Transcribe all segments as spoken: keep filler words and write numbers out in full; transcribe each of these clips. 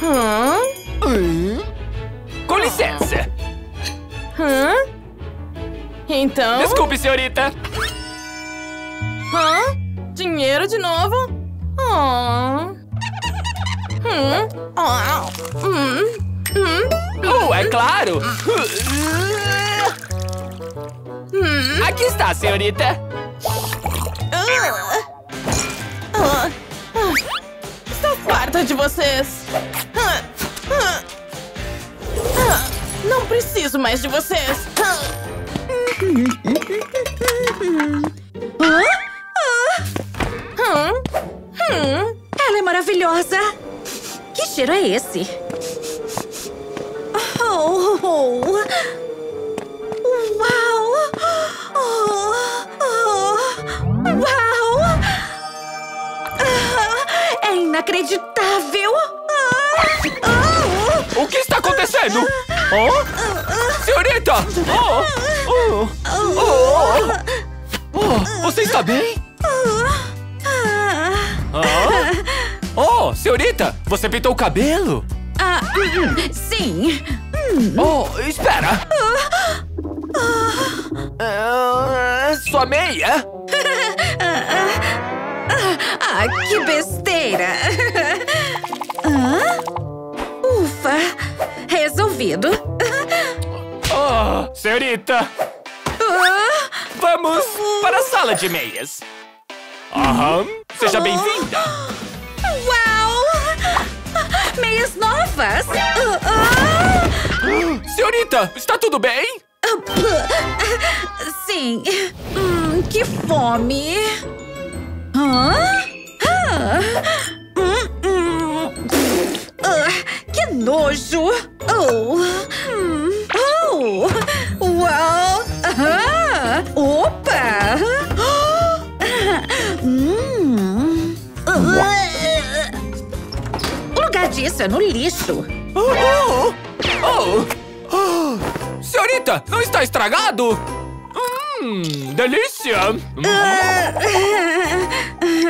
Hã? Hum? Com licença. Hã? Então... Desculpe, senhorita. Hã? Dinheiro de novo? Oh. Hum. Oh. Hum. Hum. Uh, é claro! Hum. Aqui está, senhorita! Uh. Uh. Uh. Estou farta de vocês! Uh. Uh. Uh. Não preciso mais de vocês! Uh. Uh. Hum. Ela é maravilhosa! Que cheiro é esse? Oh, oh, oh. Uau! Oh, oh. Uau! Ah, é inacreditável! Ah, oh. O que está acontecendo? Oh? Senhorita! Oh. Oh. Oh. Oh. Você está bem? Oh, senhorita! Você pintou o cabelo? Ah, sim! Oh, espera! Uh, sua meia? Ah, que besteira! Uh, ufa! Resolvido! Oh, senhorita! Uh, Vamos uh, para a sala de meias! Aham! Seja bem-vinda! Uau! Meias novas! Uh, uh. Senhorita, está tudo bem? Sim. Hum, que fome. Hã? Ah. Hum, hum. Ah, que nojo. Oh. Oh. Uau. Ah. Opa. Hum. O lugar disso é no lixo. Oh, oh. Oh. Oh! Senhorita, não está estragado? Hum, delícia! Uh, uh,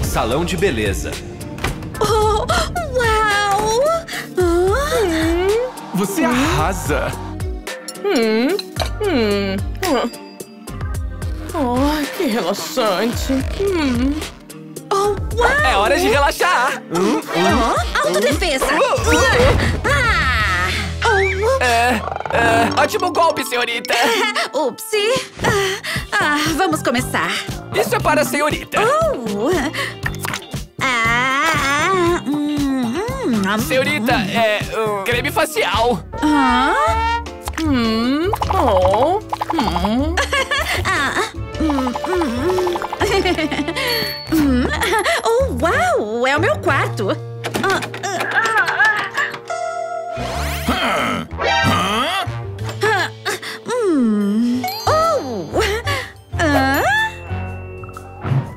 uh. Salão de beleza. Oh, uau! Uh. Você uh. arrasa! Hum, hum. Oh, que relaxante! Hum. Oh, uau. É hora de relaxar! Uh, uh, uh. Autodefesa! Uh, uh. Ah. Oh. É, é, ótimo golpe, senhorita! Upsi! Ah, vamos começar! Isso é para a senhorita! Uh. Ah. Hum. Senhorita, é um creme facial! Ah. Hum. Oh. Hum. Ah. Hum. Hum. Oh, uau! É o meu quarto! Ah, ah, ah. Ah, hum. Oh. Ah.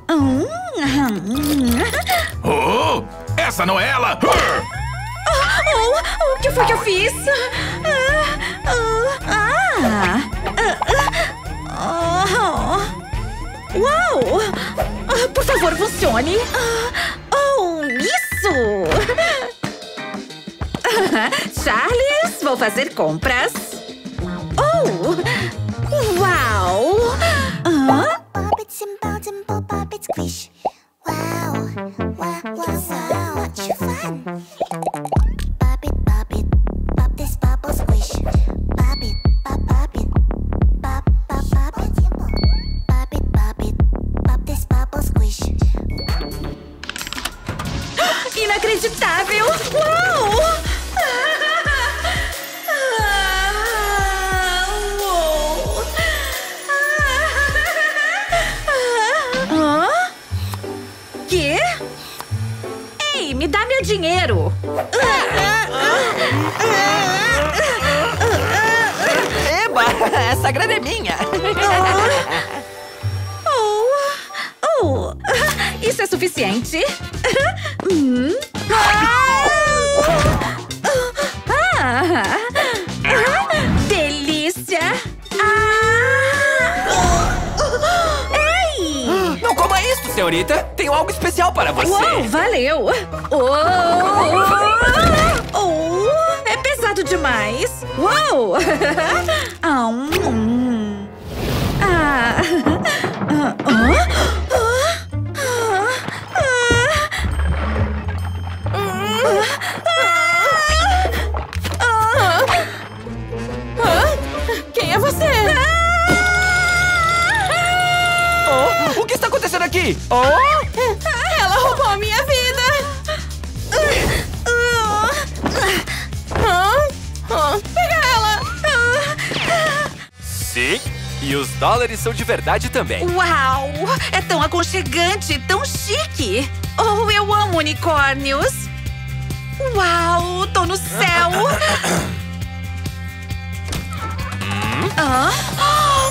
Hum. Oh! Essa não é ela! Oh, oh, o que foi que eu fiz? Ah, ah, ah. Oh. Uau! Ah, por favor, funcione! Ah, oh, isso! Ah, Charles, vou fazer compras! Oh! Uau! Ah. Inacreditável! Uau! Hã? Quê? Ei, me dá meu dinheiro! Eba! Essa grana é minha! Oh. Oh. Isso é suficiente? Hum. Ah! Ah! Ah! Delícia! Ah! Ei! Não coma isso, senhorita! Tenho algo especial para você! Uau, valeu! Oh! Uou! Ah, hum. Ah. Ah. Quem é você? Ah. Oh, o que está acontecendo aqui? Oh! Ela roubou a minha vida! Ah, ah, pega ela! Ah. Sim, e os dólares são de verdade também. Uau! É tão aconchegante, tão chique! Oh, eu amo unicórnios! Uau! Tô no céu! Ah.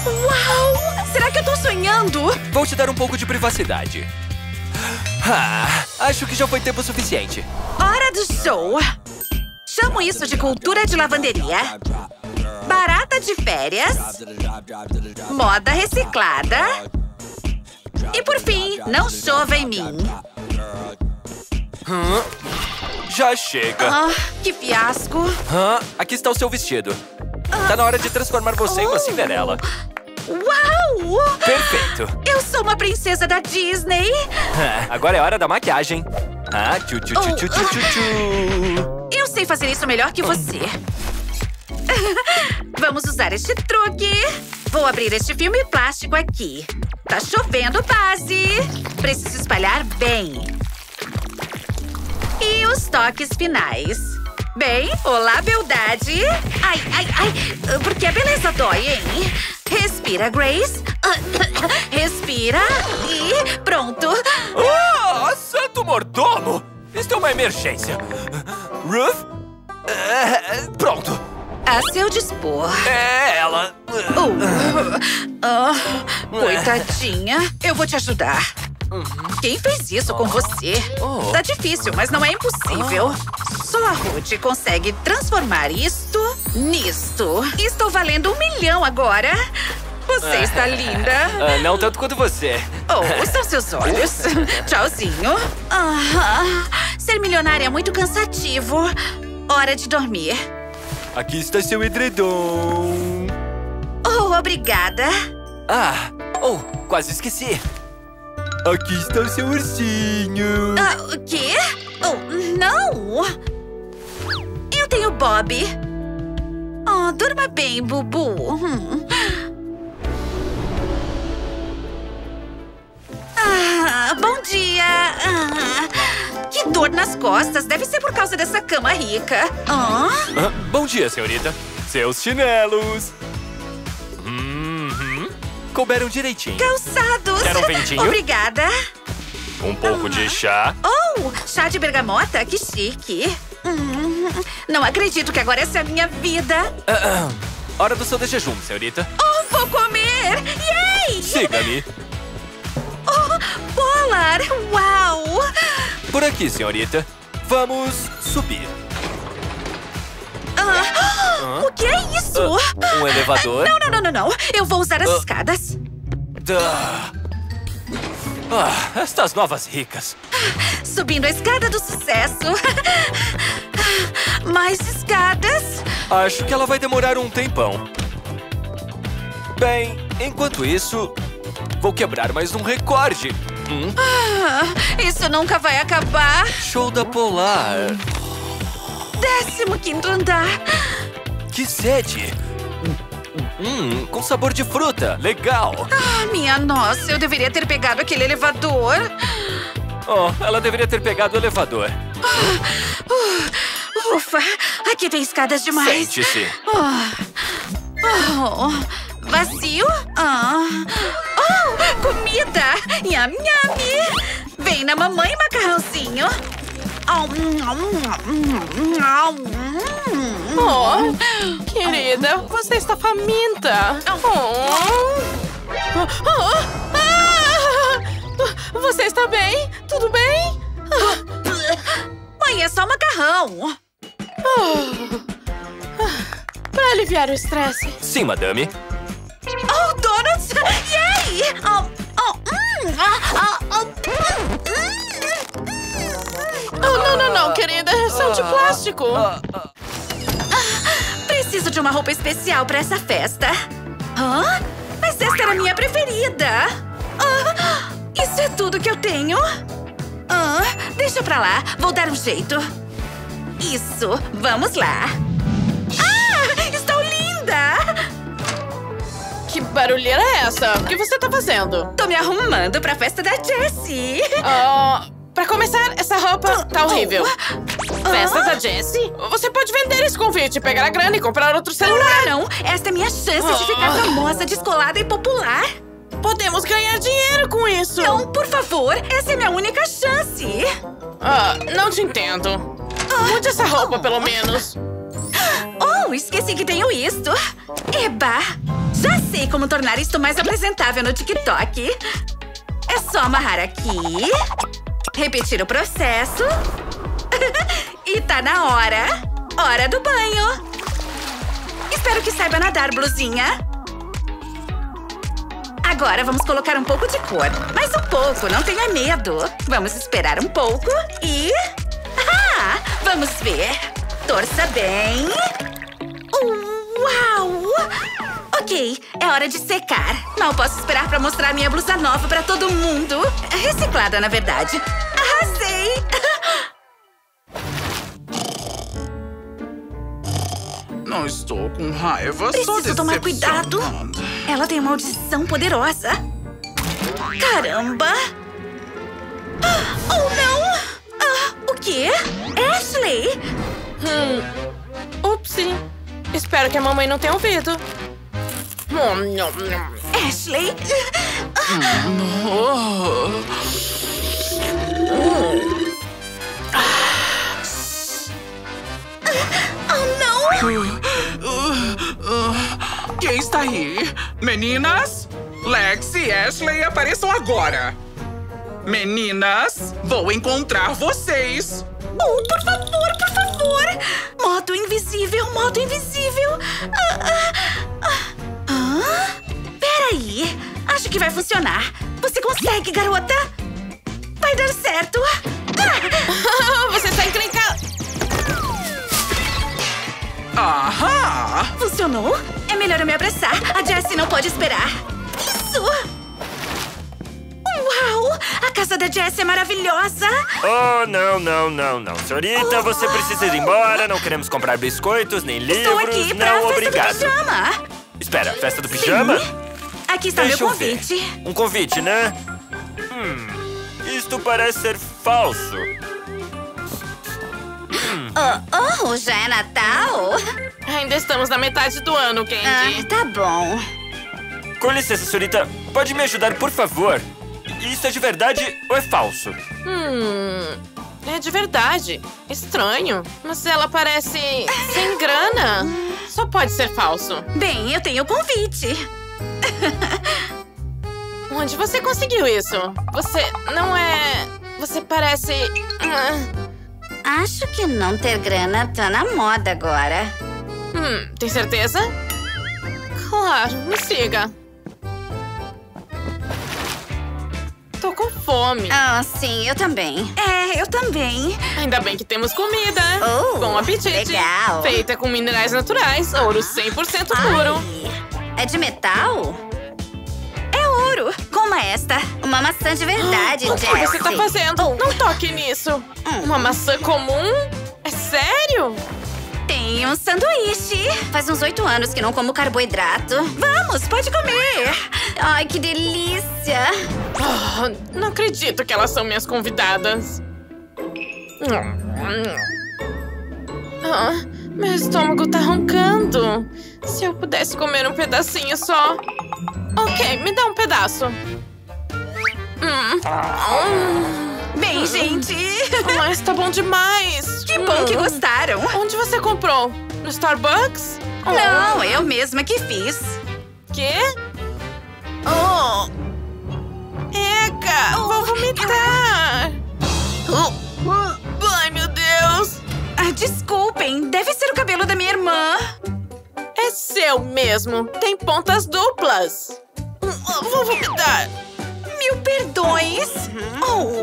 Uau! Será que eu tô sonhando? Vou te dar um pouco de privacidade. Ah, acho que já foi tempo suficiente. Hora do show! Chamo isso de cultura de lavanderia. Barata de férias. Moda reciclada. E por fim, não chova em mim. Hum, já chega. Ah, que fiasco. Ah, aqui está o seu vestido. Tá na hora de transformar você oh. em uma Cinderela. Uau! Perfeito! Eu sou uma princesa da Disney! Agora é hora da maquiagem. Ah, tchu, tchu, tchu, tchu, tchu, tchu. Eu sei fazer isso melhor que você. Vamos usar este truque. Vou abrir este filme plástico aqui. Tá chovendo base. Preciso espalhar bem. E os toques finais. Bem, olá, beldade. Ai, ai, ai. Porque a beleza dói, hein? Respira, Grace. Respira. E pronto. Oh, santo mordomo! Isto é uma emergência. Ruth? Uh, pronto. A seu dispor. É ela. Oh. Oh, coitadinha. Eu vou te ajudar. Quem fez isso com você? Tá difícil, mas não é impossível. Só a Ruth consegue transformar isto nisto. Estou valendo um milhão agora. Você está linda. Ah, não tanto quanto você. Oh, são seus olhos. Tchauzinho. Ah, ser milionária é muito cansativo. Hora de dormir. Aqui está seu edredom. Oh, obrigada. Ah, oh, quase esqueci. Aqui está o seu ursinho. Ah, o quê? Oh, não! Eu tenho Bob. Oh, durma bem, Bubu. Hum. Ah, bom dia. Ah, que dor nas costas. Deve ser por causa dessa cama rica. Ah? Ah, bom dia, senhorita. Seus chinelos. Couberam direitinho. Calçados. Quer um ventinho? Obrigada. Um pouco de chá. Oh, chá de bergamota? Que chique. Hum, não acredito que agora essa é a minha vida. Ah, ah. Hora do seu de jejum, senhorita. Oh, vou comer. Yay! Siga-me. Oh, Polar. Uau. Por aqui, senhorita. Vamos subir. Ah, o que é isso? Um elevador? Não, não, não, não, não. Eu vou usar as ah, escadas. Ah, ah, estas novas ricas. Subindo a escada do sucesso. Mais escadas. Acho que ela vai demorar um tempão. Bem, enquanto isso, vou quebrar mais um recorde. Hum? Ah, isso nunca vai acabar. Show da Polar. Décimo quinto andar. Que sede. Hum, com sabor de fruta. Legal. Ah, minha nossa, eu deveria ter pegado aquele elevador. Oh, ela deveria ter pegado o elevador. Oh, uh, ufa, aqui tem escadas demais. Sente-se. Oh, oh, vazio? Oh, oh, comida. Nham, nham. Vem na mamãe, macarrãozinho. Oh, querida, você está faminta. Oh. Oh. Ah. Você está bem? Tudo bem? Ah. Mãe, é só macarrão. Oh. Ah. Para aliviar o estresse. Sim, madame. Oh, donuts! Yay! Oh, oh, hum. ah, oh, oh. Hum. Oh, não, não, não, querida. São de plástico. Ah, preciso de uma roupa especial para essa festa. Hã? Mas esta era a minha preferida. Ah, isso é tudo que eu tenho? Ah, deixa pra lá. Vou dar um jeito. Isso. Vamos lá. Ah! Estou linda! Que barulheira é essa? O que você tá fazendo? Tô me arrumando pra festa da Jessie. Ah... Uh... Pra começar, essa roupa tá horrível. Festa da Jessie? Você pode vender esse convite, pegar a grana e comprar outro celular. Não, não. Esta é minha chance oh. de ficar famosa, descolada e popular. Podemos ganhar dinheiro com isso. Não, por favor. Essa é minha única chance. Ah, não te entendo. Mude essa roupa, pelo menos. Oh, esqueci que tenho isto. Eba! Já sei como tornar isto mais apresentável no TikTok. É só amarrar aqui... Repetir o processo. E tá na hora. Hora do banho. Espero que saiba nadar, blusinha. Agora vamos colocar um pouco de cor. Mais um pouco, não tenha medo. Vamos esperar um pouco e... Ah, vamos ver. Torça bem. Uau! Ok, é hora de secar. Mal posso esperar pra mostrar minha blusa nova pra todo mundo. Reciclada, na verdade. Arrasei! Não estou com raiva, só preciso tomar cuidado. Ela tem uma audição poderosa. Caramba! Oh, não! Ah, o quê? Ashley! Hum. Upsi. Espero que a mamãe não tenha ouvido. Ashley! Oh, não! Quem está aí? Meninas? Lex e Ashley, apareçam agora! Meninas, vou encontrar vocês! Oh, por favor, por favor! Moto invisível, moto invisível! Ah, ah, ah. Peraí, acho que vai funcionar. Você consegue, garota? Vai dar certo. Ah! Você está encrencada. Aham! Funcionou? É melhor eu me apressar. A Jessie não pode esperar. Isso! Uau! A casa da Jessie é maravilhosa. Oh, não, não, não, não. Senhorita, oh. você precisa ir embora. Não queremos comprar biscoitos, nem livros. Estou aqui para a festa do pijama. Espera, festa do pijama? Sim. Aqui está Deixa meu convite. Um convite, né? Hum, isto parece ser falso. Hum. Oh, oh, já é Natal? Ainda estamos na metade do ano, Candy. Ah, tá bom. Com licença, senhorita. Pode me ajudar, por favor? Isso é de verdade ou é falso? Hum, é de verdade. Estranho. Mas ela parece sem grana. Só pode ser falso. Bem, eu tenho o convite. Onde você conseguiu isso? Você não é... Você parece... Acho que não ter grana tá na moda agora. Hum, tem certeza? Claro, me siga. Tô com fome. Ah, oh, sim, eu também. É, eu também. Ainda bem que temos comida. Oh, bom apetite. Legal. Feita com minerais naturais, ouro cem por cento puro. Ai, é de metal? É ouro. Como esta? Uma maçã de verdade, Jessie. O que você tá fazendo? Oh. Não toque nisso. Hum. Uma maçã comum? É sério? Tem um sanduíche. Faz uns oito anos que não como carboidrato. Vamos, pode comer. Ai, que delícia. Oh, não acredito que elas são minhas convidadas. Ah, meu estômago tá roncando. Se eu pudesse comer um pedacinho só. Ok, me dá um pedaço. Hum. Hum. Bem, gente... Mas tá bom demais! Que bom que gostaram! Onde você comprou? No Starbucks? Não, oh. eu mesma que fiz. Quê? Oh! Eca! Oh. Vou vomitar! Oh. Ai, meu Deus! Ah, desculpem, deve ser o cabelo da minha irmã. É seu mesmo, tem pontas duplas. Vou vomitar! Mil perdões! Oh.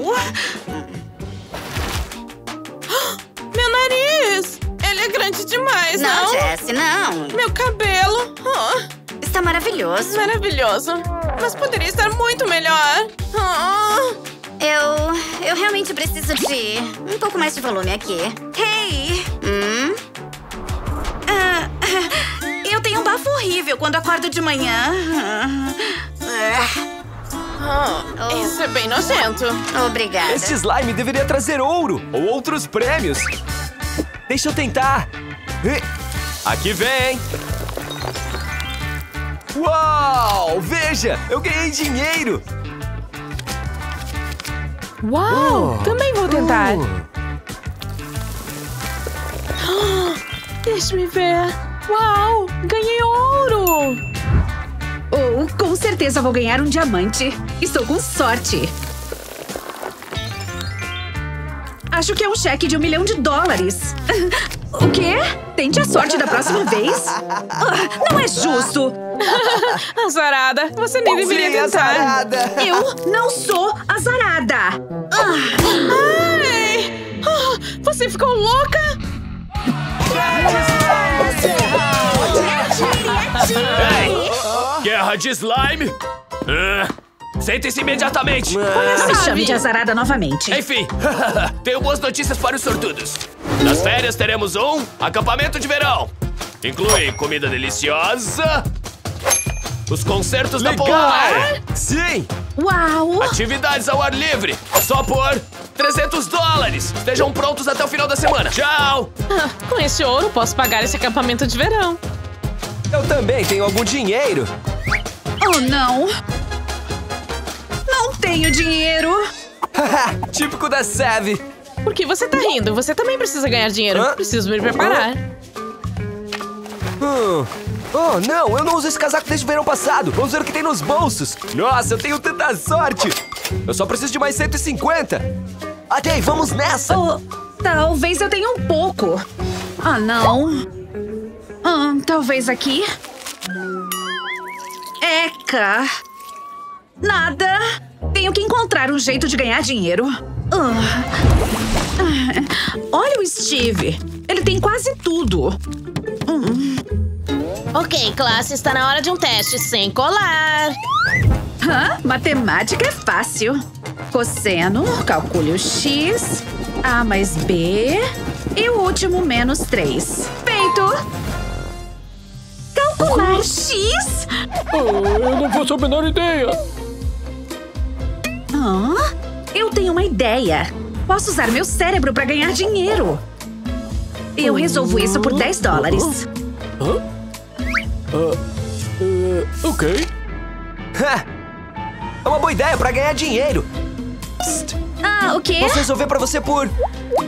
Meu nariz! Ele é grande demais, não? Não, parece, não? Meu cabelo! Oh. Está maravilhoso. Maravilhoso. Mas poderia estar muito melhor. Oh. Eu... eu realmente preciso de... um pouco mais de volume aqui. Hey! Hum? Ah, eu tenho um bafo horrível quando acordo de manhã. Ah. Oh, isso é bem nojento. Obrigada. Este slime deveria trazer ouro ou outros prêmios. Deixa eu tentar. Aqui vem. Uau! Veja! Eu ganhei dinheiro! Uau! Oh. Também vou tentar. Oh. Deixa-me ver. Uau! Ganhei ouro! Oh, com certeza vou ganhar um diamante. Estou com sorte. Acho que é um cheque de um milhão de dólares. O quê? Tente a sorte da próxima vez? Oh, não é justo. Azarada, você nem deveria tentar. Azarada. Eu não sou azarada. Ai. Oh, você ficou louca? Ei, guerra de slime? Uh, Sentem-se imediatamente. Não me chame de azarada novamente. Enfim, tenho boas notícias para os sortudos. Nas férias teremos um acampamento de verão. Inclui comida deliciosa, os concertos da Polar. Sim! Uau! Atividades ao ar livre, só por trezentos dólares. Estejam prontos até o final da semana. Tchau! Ah, com esse ouro posso pagar esse acampamento de verão. Eu também tenho algum dinheiro. Oh, não. Não tenho dinheiro. Típico da Seve. Por que você tá rindo? Você também precisa ganhar dinheiro. Hã? Preciso me preparar. Hum. Oh, não. Eu não uso esse casaco desde o verão passado. Vamos ver o que tem nos bolsos. Nossa, eu tenho tanta sorte. Eu só preciso de mais cento e cinquenta. Ok, vamos nessa. Oh, talvez eu tenha um pouco. Ah, não. Hum, talvez aqui? Eca! Nada! Tenho que encontrar um jeito de ganhar dinheiro. Uh. Uh. Olha o Steve! Ele tem quase tudo. Uh. Ok, classe, está na hora de um teste sem colar. Hã? Matemática é fácil. Cosseno, calcule o x, a mais b e o último menos três. Feito! Calcular x? Oh, eu não faço a menor ideia. Ah, eu tenho uma ideia. Posso usar meu cérebro para ganhar dinheiro. Eu resolvo isso por dez dólares. Ah, ah, ah, ok. Ha, é uma boa ideia para ganhar dinheiro. Psst. Ah, o quê? Posso resolver para você por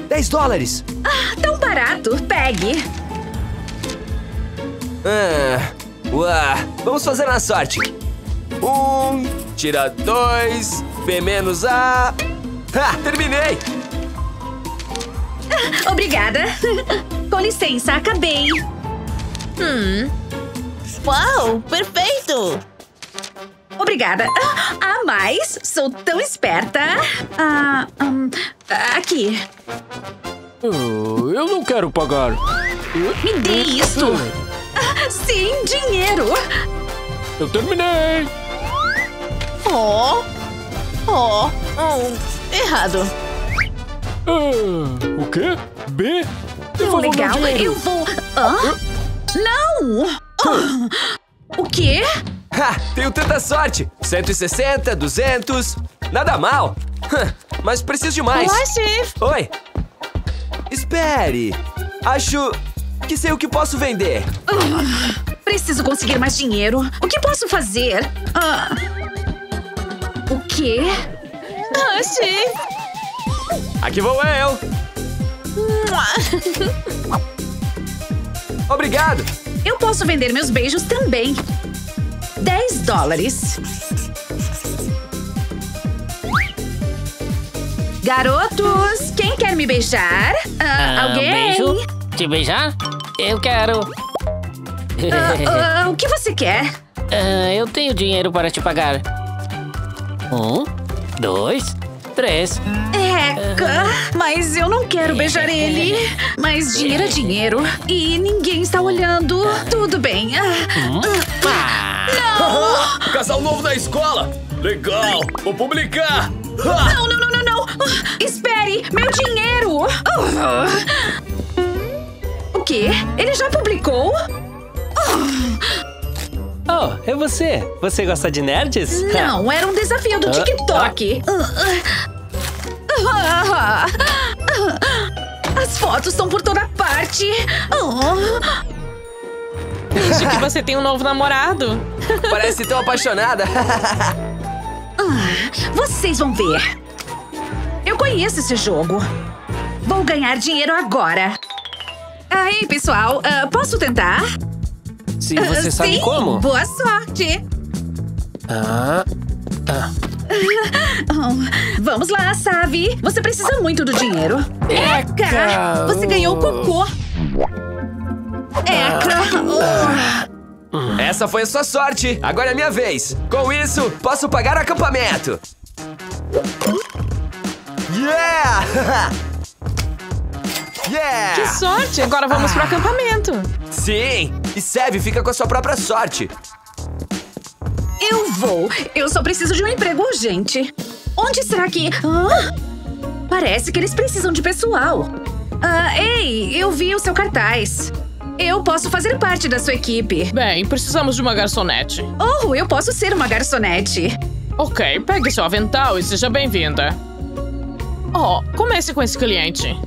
dez dólares. Ah, tão barato. Pegue. Ah, uá. Vamos fazer na sorte. Um, tira dois, B menos A. Ah, terminei! Ah, obrigada. Com licença, acabei. Hum. Uau, perfeito! Obrigada. Ah, mais? Sou tão esperta. Ah, um, aqui. Oh, eu não quero pagar. Me dê isto. Sim, dinheiro! Eu terminei! Oh! Oh! Oh. Errado! Ah, o quê? B? Oh, legal, eu vou... Hã? Ah? Não! Oh. O quê? Ha! Tenho tanta sorte! cento e sessenta, duzentos... Nada mal! Mas preciso de mais! Olá, Steve! Oi! Espere! Acho... que sei o que posso vender. Uh, preciso conseguir mais dinheiro. O que posso fazer? Uh, o quê? Ah, sim. Aqui vou eu. Obrigado. Eu posso vender meus beijos também. dez dólares. Garotos, quem quer me beijar? Uh, ah, alguém? Beijo. Te beijar? Eu quero. Uh, uh, o que você quer? Uh, eu tenho dinheiro para te pagar. Um, dois, estresse. Eca, mas eu não quero beijar ele. Mas dinheiro é dinheiro. E ninguém está olhando. Tudo bem. Não! Casal novo na escola. Legal, vou publicar. Não, não, não, não, não. Espere, meu dinheiro. O quê? Ele já publicou? Oh, é você. Você gosta de nerds? Não, era um desafio do TikTok. As fotos estão por toda parte. Finge que você tem um novo namorado. Parece tão apaixonada. Vocês vão ver. Eu conheço esse jogo. Vou ganhar dinheiro agora. Aí, pessoal, uh, posso tentar? Se você uh, sabe sim. Como. Boa sorte. Ah, ah. Oh, vamos lá, Savi. Você precisa muito do dinheiro. Eca! Você ganhou o cocô. Eca! Oh. Essa foi a sua sorte. Agora é minha vez. Com isso, posso pagar o acampamento. Yeah! Yeah! Que sorte! Agora vamos ah. pro acampamento. Sim! E Sev fica com a sua própria sorte. Eu vou. Eu só preciso de um emprego urgente. Onde será que... Ah? Parece que eles precisam de pessoal. Ah, ei, eu vi o seu cartaz. Eu posso fazer parte da sua equipe. Bem, precisamos de uma garçonete. Oh, eu posso ser uma garçonete. Ok, pegue seu avental e seja bem-vinda. Oh, comece com esse cliente.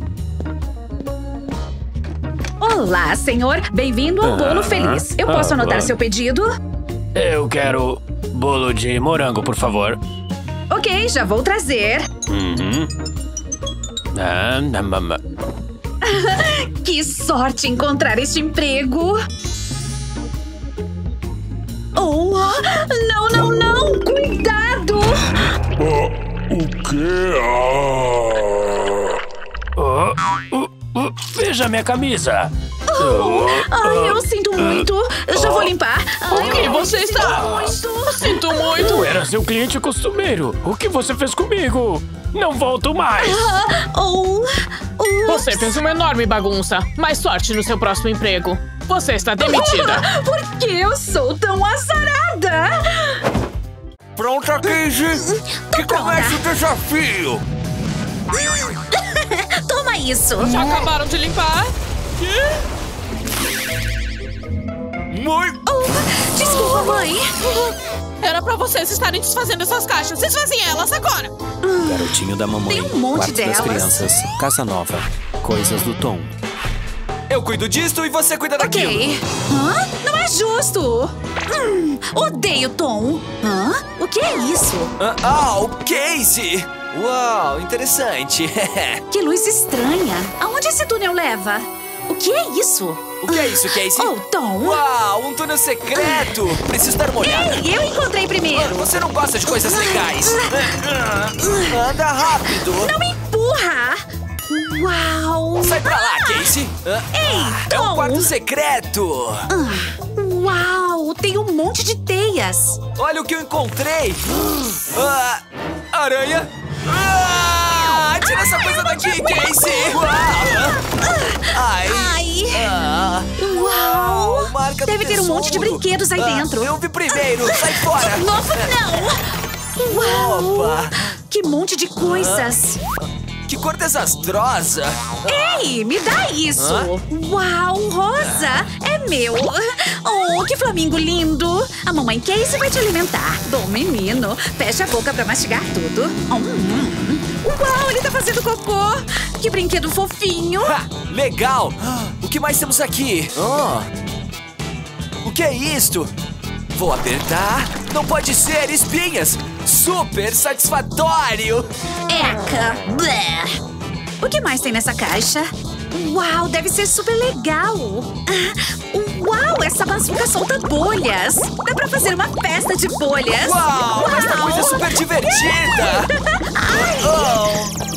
Olá, senhor. Bem-vindo ao Bolo Feliz. Eu posso anotar seu pedido? Eu quero bolo de morango, por favor. Ok, já vou trazer. Uhum. Ah, que sorte encontrar este emprego. Oh, não, não, não. Cuidado. Oh, o quê? Oh, oh. Uh, veja minha camisa. Oh, ai, eu sinto muito. Eu já vou limpar. Ai, o que você está? Sinto muito. Sinto muito. Eu era seu cliente costumeiro. O que você fez comigo? Não volto mais. Uh, oh, você fez uma enorme bagunça. Mais sorte no seu próximo emprego. Você está demitida. Por que eu sou tão azarada? Pronta, Casey? Que começa o desafio. Toma isso! Já acabaram de limpar? Mãe! Oh, desculpa, mãe! Era pra vocês estarem desfazendo essas caixas. Desfazem elas agora! Garotinho da mamãe. Tem um monte Quarto delas. Das crianças. Casa nova. Coisas do Tom. Eu cuido disso e você cuida daquilo. Ok. Hã? Não é justo! Hum, odeio Tom! Hã? O que é isso? Ah, o Casey! Uau, interessante. Que luz estranha. Aonde esse túnel leva? O que é isso? O que é isso, Casey? Oh, Tom. Uau, um túnel secreto. Preciso dar uma olhada. Ei, eu encontrei primeiro. Você não gosta de coisas legais. Anda rápido. Não me empurra. Uau. Sai pra lá, ah. Casey. Ei, Tom. É um quarto secreto. Uau, tem um monte de teias. Olha o que eu encontrei. Ah, aranha. Ah, tira ai, essa coisa daqui, Casey! Uau! Ai! Ai. Ah. Uau! Marca Deve ter um monte de brinquedos aí ah, dentro! Eu vi primeiro! Sai fora! De novo, não! Uau! Opa. Que monte de coisas! Que cor desastrosa! Ei, me dá isso! Ah? Uau, rosa! É meu! Oh, que flamingo lindo! A mamãe Casey vai te alimentar. Bom menino, fecha a boca pra mastigar tudo. Hum. Uau, ele tá fazendo cocô! Que brinquedo fofinho! Ha, legal! O que mais temos aqui? Oh. O que é isto? Vou apertar. Não pode ser, espinhas! Super satisfatório! Eca! Bleh. O que mais tem nessa caixa? Uau, deve ser super legal! Uau, essa bazuca solta bolhas! Dá pra fazer uma festa de bolhas! Uau, Uau. essa coisa é super divertida! Ai. Oh.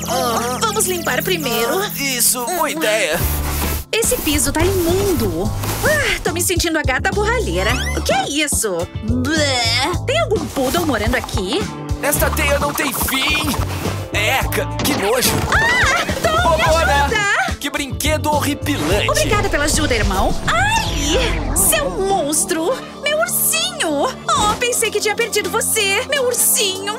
Oh. Vamos limpar primeiro! Oh, isso, boa ideia! Esse piso tá imundo. Ah, tô me sentindo a gata borralheira. O que é isso? Bleh. Tem algum poodle morando aqui? Esta teia não tem fim. Eca, que nojo! Ah, Tom, me ajuda! Que brinquedo horripilante! Obrigada pela ajuda, irmão! Ai, seu monstro! Meu ursinho! Oh, pensei que tinha perdido você! Meu ursinho!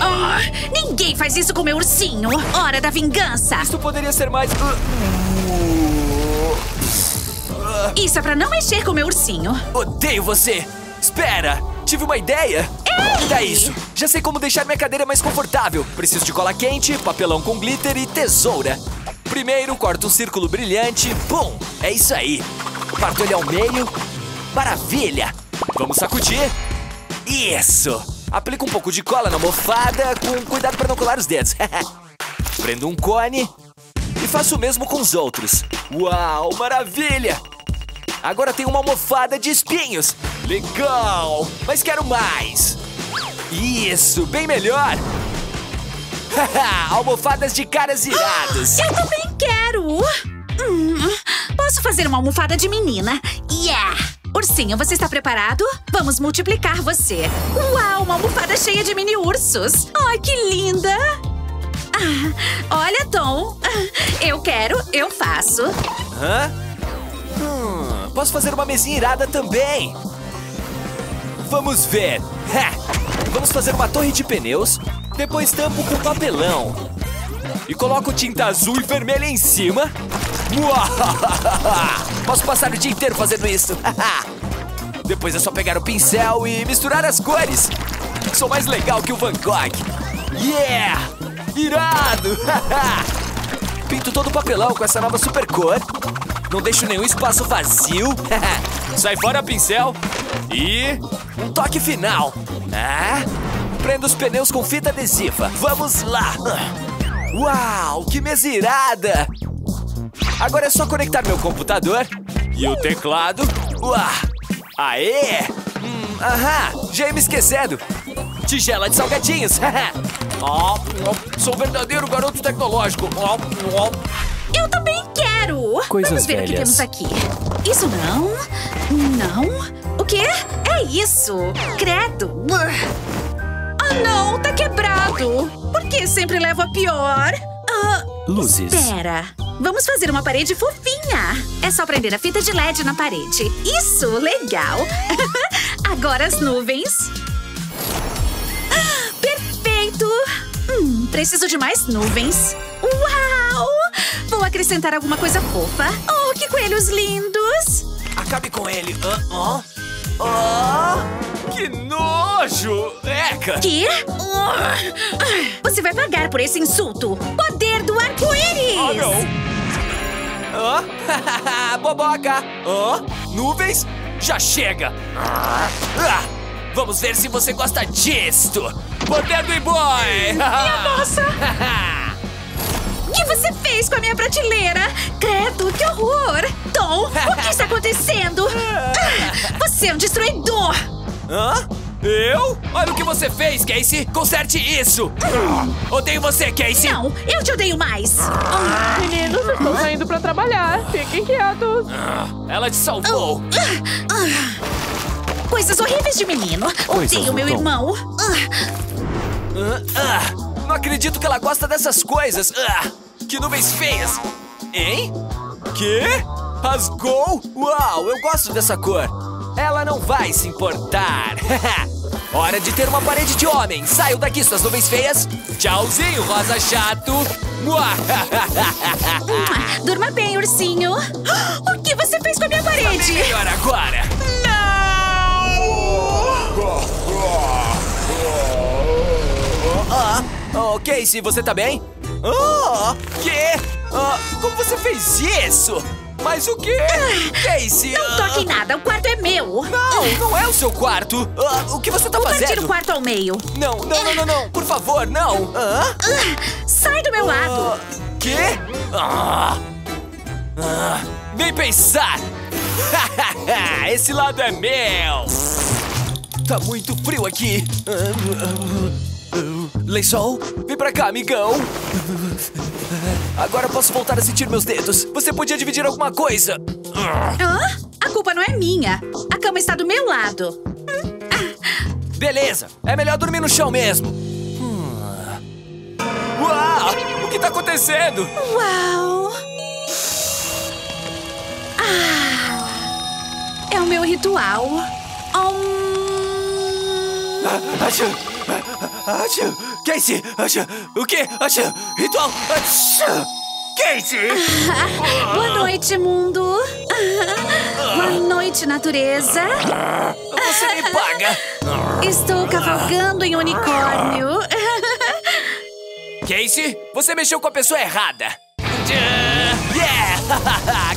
Oh, ninguém faz isso com meu ursinho! Hora da vingança! Isso poderia ser mais... Isso é pra não mexer com meu ursinho! Odeio você! Espera! Tive uma ideia! Ei! Dá isso! Já sei como deixar minha cadeira mais confortável! Preciso de cola quente, papelão com glitter e tesoura! Primeiro, corto um círculo brilhante. Pum! É isso aí! Parto ele ao meio. Maravilha! Vamos sacudir! Isso! Aplico um pouco de cola na almofada, com cuidado pra não colar os dedos. Prendo um cone e faço o mesmo com os outros. Uau! Maravilha! Agora tem uma almofada de espinhos. Legal! Mas quero mais! Isso! Bem melhor! Haha! Almofadas de caras irados! Eu também quero! Hum, posso fazer uma almofada de menina? Yeah! Ursinho, você está preparado? Vamos multiplicar você! Uau! Uma almofada cheia de mini-ursos! Ai, que linda! Ah, olha, Tom! Eu quero, eu faço! Hã? Hum, posso fazer uma mesinha irada também. Vamos ver. Ha! Vamos fazer uma torre de pneus. Depois tampo com papelão. E coloco tinta azul e vermelha em cima. Uau! Posso passar o dia inteiro fazendo isso. Depois é só pegar o pincel e misturar as cores. Sou mais legal que o Van Gogh. Yeah! Irado! Pinto todo o papelão com essa nova super cor. Não deixo nenhum espaço vazio. Sai fora, pincel. E um toque final. Ah, prendo os pneus com fita adesiva. Vamos lá. Uau, que mesa irada. Agora é só conectar meu computador e o teclado. Uau. Aê. Hum, aham, já ia me esquecendo. Tigela de salgadinhos. Oh, oh, sou um verdadeiro garoto tecnológico. Oh, oh. Eu também quero. Coisas Vamos ver velhas. O que temos aqui. Isso não. Não. O quê? É isso. Credo. Oh, não. Tá quebrado. Por que sempre levo a pior? Ah, Luzes. Espera. Vamos fazer uma parede fofinha. É só prender a fita de L E D na parede. Isso. Legal. Agora as nuvens. Ah, perfeito. Hum, preciso de mais nuvens. Uau. Vou acrescentar alguma coisa fofa. Oh, que coelhos lindos! Acabe com ele. Uh-uh. Oh, que nojo! Eca! Que? Uh. Você vai pagar por esse insulto. Poder do arco-íris! Oh, não! Oh. Boboca! Oh. Nuvens? Já chega! Ah. Vamos ver se você gosta disto! Poder do e-boy! Minha moça! O que você fez com a minha prateleira? Credo, que horror! Tom, o que está acontecendo? Você é um destruidor! Hã? Eu? Olha o que você fez, Casey! Conserte isso! Odeio você, Casey! Não, eu te odeio mais! Meninos, eu estou saindo para trabalhar. Fiquem quietos! Ela te salvou! Coisas horríveis de menino! Coisas odeio meu Tom. Irmão! Não acredito que ela gosta dessas coisas! Que nuvens feias! Hein? Que? Rasgou? Uau, eu gosto dessa cor! Ela não vai se importar! Hora de ter uma parede de homem! Saiam daqui, suas nuvens feias! Tchauzinho, rosa chato! Durma bem, ursinho! O que você fez com a minha parede? Bem melhor agora! Não! Oh, Casey, você tá bem? Oh, que? Oh, como você fez isso? Mas o quê? Ah, Casey... Não toque em nada, o quarto é meu. Não, não é o seu quarto. Ah, o que você tá Vou fazendo? Vou partir o quarto ao meio. Não, não, não, não, não. Por favor, não. Ah? Ah, sai do meu ah, lado. Quê? Ah, ah, nem pensar. Esse lado é meu. Tá muito frio aqui. Lençol, vem pra cá, amigão. Agora posso voltar a sentir meus dedos. Você podia dividir alguma coisa. Hã? A culpa não é minha. A cama está do meu lado. Beleza, é melhor dormir no chão mesmo. que tá acontecendo? Uau! Ah! É o meu ritual. Um... Ah, acham! Acham! Casey! Acham! O quê? Acham! Ritual! Acham! Casey! Ah, boa noite, mundo! Boa noite, natureza! Você me paga! Estou cavalgando em unicórnio! Casey, você mexeu com a pessoa errada! Yeah!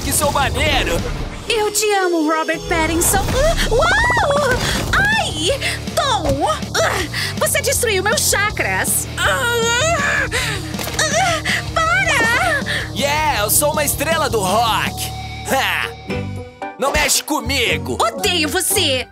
Que sou maneiro! Eu te amo, Robert Pattinson! Uau! Ai! Tom! Você destruiu meus chakras! Para! Yeah! Eu sou uma estrela do rock! Ha! Não mexe comigo! Odeio você!